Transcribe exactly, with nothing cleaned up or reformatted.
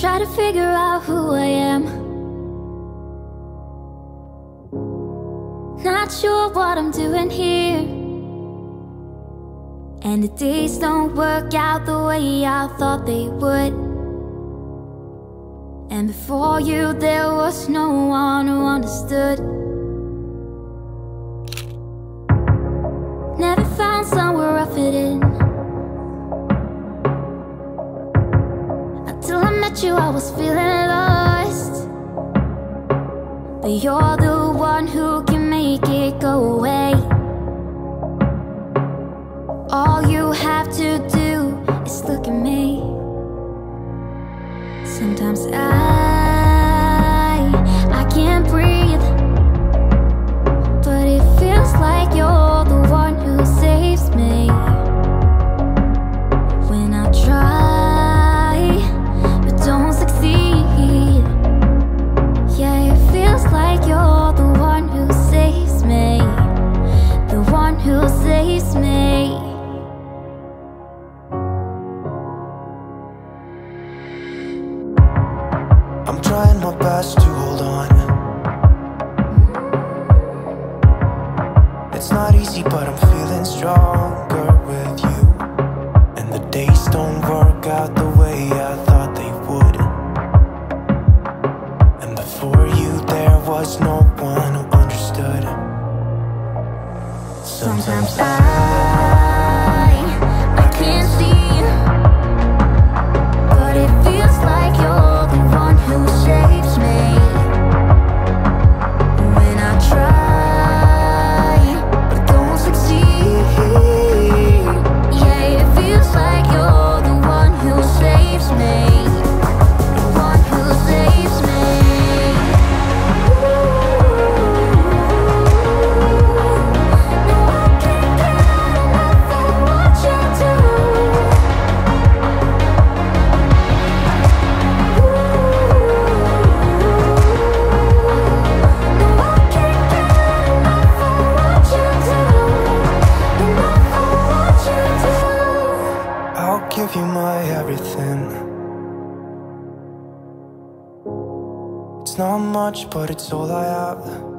try to figure out who I am. Not sure what I'm doing here, and the days don't work out the way I thought they would. And before you there was no one who understood. Never found somewhere I fit in. Till I met you, I was feeling lost, but you're the one who can make it go away. All you have to do is look at me. Sometimes I, I can't breathe, but it feels like you're the one who saves me. When I try, don't succeed. Yeah, it feels like you're the one who saves me, the one who saves me. I'm trying my best to hold on. It's not easy, but I'm feeling stronger with you. And the days don't work out the way I thought they would. For you there was no one who understood. Sometimes I, I can't see, but it feels like you're the one who saves me. When I try, but don't succeed, yeah, it feels like you're the one who saves me. Give you my everything. It's not much, but it's all I have.